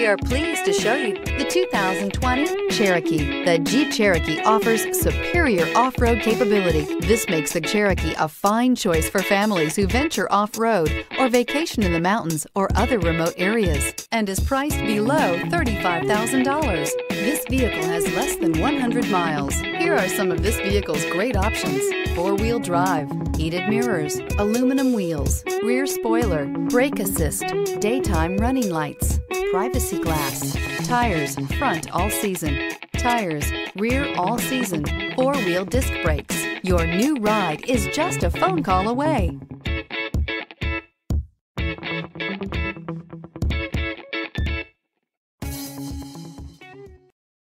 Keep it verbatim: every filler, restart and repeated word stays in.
We are pleased to show you the two thousand twenty Cherokee. The Jeep Cherokee offers superior off-road capability. This makes the Cherokee a fine choice for families who venture off-road or vacation in the mountains or other remote areas, and is priced below thirty-five thousand dollars. This vehicle has less than one hundred miles. Here are some of this vehicle's great options: four-wheel drive, heated mirrors, aluminum wheels, rear spoiler, brake assist, daytime running lights, privacy glass, tires front all season, tires rear all season, four-wheel disc brakes. Your new ride is just a phone call away.